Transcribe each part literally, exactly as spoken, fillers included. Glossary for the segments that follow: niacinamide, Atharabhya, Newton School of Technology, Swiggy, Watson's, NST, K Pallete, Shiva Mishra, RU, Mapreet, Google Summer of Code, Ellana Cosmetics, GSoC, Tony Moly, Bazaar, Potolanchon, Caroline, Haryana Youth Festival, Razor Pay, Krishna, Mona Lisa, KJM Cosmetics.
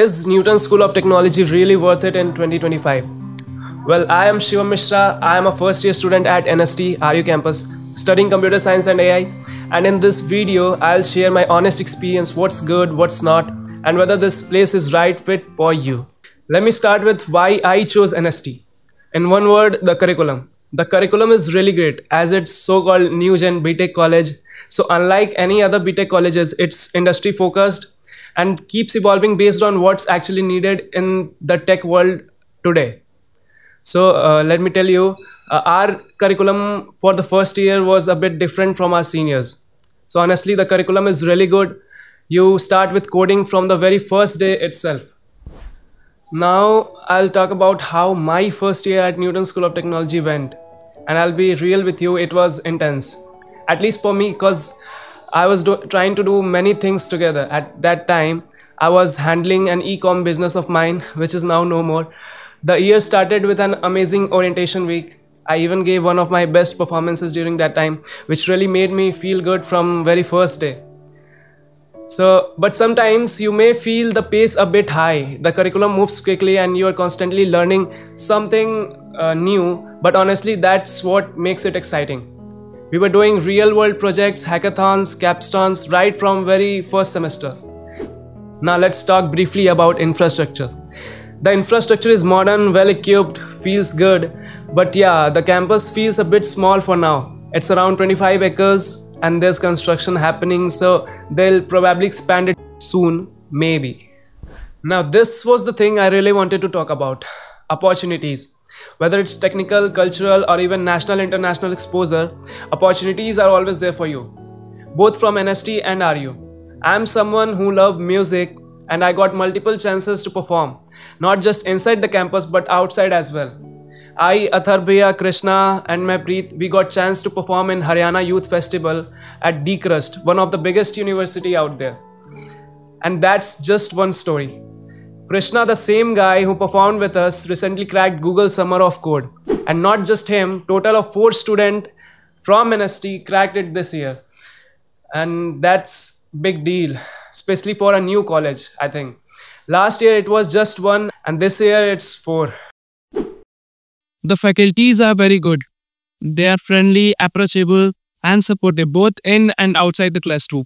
Is Newton School of Technology really worth it in twenty twenty-five? Well, I am Shiva Mishra. I am a first year student at N S T R U campus studying computer science and A I, and in this video I'll share my honest experience, what's good, what's not, and whether this place is right fit for you. Let me start with why I chose N S T. In one word, the curriculum. The curriculum is really great as it's so-called new gen B tech college. So unlike any other B tech colleges, it's industry focused and keeps evolving based on what's actually needed in the tech world today. So uh, let me tell you, uh, our curriculum for the first year was a bit different from our seniors. So honestly, the curriculum is really good. You start with coding from the very first day itself. Now I'll talk about how my first year at Newton School of Technology went, and I'll be real with you, it was intense, at least for me, because I was do trying to do many things together. At that time I was handling an e-com business of mine, which is now no more. The year started with an amazing orientation week. I even gave one of my best performances during that time, which really made me feel good from very first day. So, but sometimes you may feel the pace a bit high. The curriculum moves quickly and you are constantly learning something uh, new, but honestly that's what makes it exciting. We were doing real world projects, hackathons, capstones right from very first semester. Now let's talk briefly about infrastructure. The infrastructure is modern, well equipped, feels good, but yeah, the campus feels a bit small for now. It's around twenty-five acres. And there's construction happening, so they'll probably expand it soon, maybe. Now this was the thing I really wanted to talk about. Opportunities. Whether it's technical, cultural, or even national, international exposure, opportunities are always there for you. Both from N S T and R U. I'm someone who loves music and I got multiple chances to perform. Not just inside the campus but outside as well. I, Atharabhya, Krishna and Mapreet, we got chance to perform in Haryana Youth Festival at Krishna, one of the biggest university out there. And that's just one story. Krishna, the same guy who performed with us, recently cracked Google Summer of Code. And not just him, total of four students from N S T cracked it this year. And that's big deal, especially for a new college, I think. Last year it was just one and this year it's four. The faculties are very good. They are friendly, approachable and supportive both in and outside the classroom.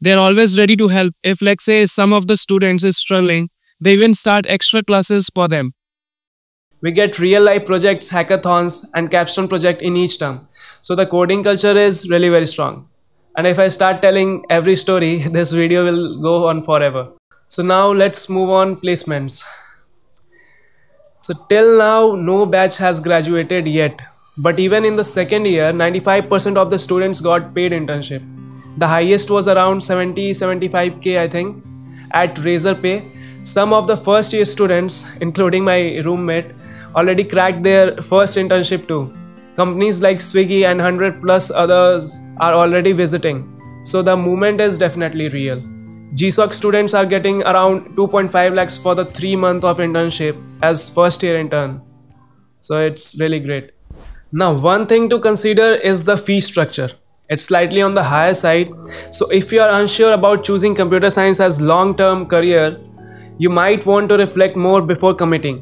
They are always ready to help. If let's say some of the students is struggling, they even start extra classes for them. We get real life projects, hackathons and capstone project in each term. So the coding culture is really very strong. And if I start telling every story, this video will go on forever. So now let's move on, placements. So till now, no batch has graduated yet, but even in the second year, ninety-five percent of the students got paid internship. The highest was around seventy to seventy-five K I think, at Razor Pay. Some of the first year students, including my roommate, already cracked their first internship too. Companies like Swiggy and one hundred plus others are already visiting, so the movement is definitely real. G S O C students are getting around two point five lakhs for the three month of internship as first year intern. So it's really great. Now one thing to consider is the fee structure. It's slightly on the higher side. So if you are unsure about choosing computer science as long-term career, you might want to reflect more before committing.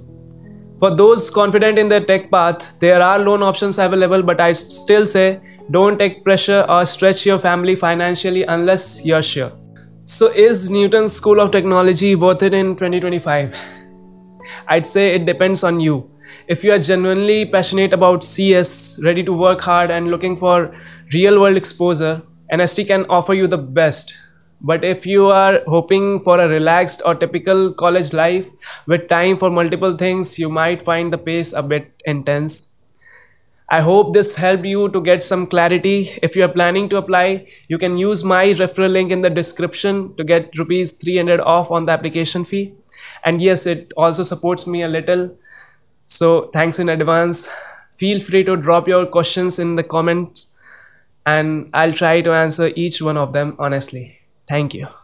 For those confident in their tech path, there are loan options available, but I still say don't take pressure or stretch your family financially unless you're sure. So is Newton School of Technology worth it in twenty twenty-five? I'd say it depends on you. If you are genuinely passionate about C S, ready to work hard and looking for real world exposure, N S T can offer you the best. But if you are hoping for a relaxed or typical college life with time for multiple things, you might find the pace a bit intense. I hope this helped you to get some clarity. If you are planning to apply, you can use my referral link in the description to get rupees three hundred off on the application fee. And yes, it also supports me a little. So thanks in advance. Feel free to drop your questions in the comments and I'll try to answer each one of them honestly. Thank you.